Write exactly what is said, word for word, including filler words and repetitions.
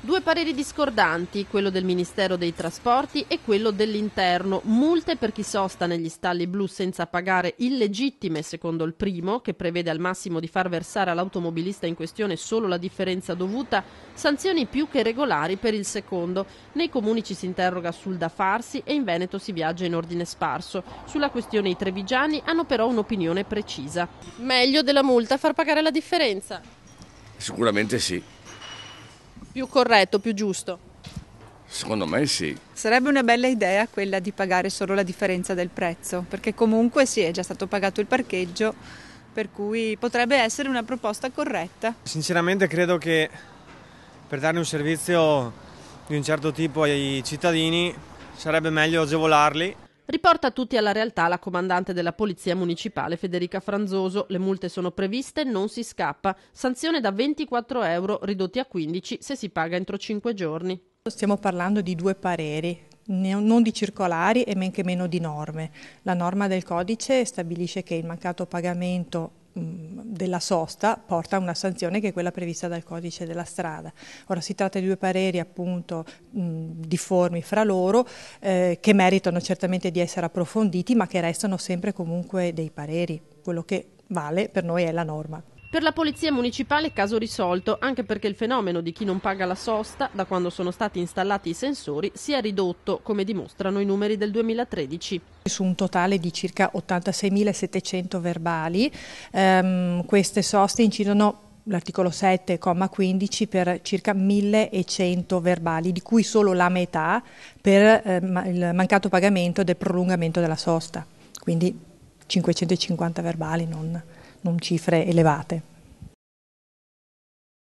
Due pareri discordanti, quello del Ministero dei Trasporti e quello dell'Interno. Multe per chi sosta negli stalli blu senza pagare, illegittime secondo il primo, che prevede al massimo di far versare all'automobilista in questione solo la differenza dovuta, sanzioni più che regolari per il secondo. Nei comuni ci si interroga sul da farsi e in Veneto si viaggia in ordine sparso. Sulla questione i trevigiani hanno però un'opinione precisa. Meglio della multa far pagare la differenza? Sicuramente sì. Più corretto, più giusto? Secondo me sì. Sarebbe una bella idea quella di pagare solo la differenza del prezzo, perché comunque sì, è già stato pagato il parcheggio, per cui potrebbe essere una proposta corretta. Sinceramente credo che per dare un servizio di un certo tipo ai cittadini sarebbe meglio agevolarli. Riporta tutti alla realtà la comandante della Polizia Municipale Federica Franzoso. Le multe sono previste, non si scappa. Sanzione da ventiquattro euro ridotti a quindici se si paga entro cinque giorni. Stiamo parlando di due pareri, non di circolari e men che meno di norme. La norma del codice stabilisce che il mancato pagamento della sosta porta a una sanzione che è quella prevista dal codice della strada. Ora si tratta di due pareri appunto mh, difformi fra loro eh, che meritano certamente di essere approfonditi, ma che restano sempre comunque dei pareri. Quello che vale per noi è la norma. Per la Polizia Municipale caso risolto, anche perché il fenomeno di chi non paga la sosta, da quando sono stati installati i sensori, si è ridotto, come dimostrano i numeri del duemilatredici. Su un totale di circa ottantaseimilasettecento verbali, ehm, queste soste incidono l'articolo sette, comma quindici per circa millecento verbali, di cui solo la metà per ehm, il mancato pagamento del prolungamento della sosta, quindi cinquecentocinquanta verbali, non... non cifre elevate.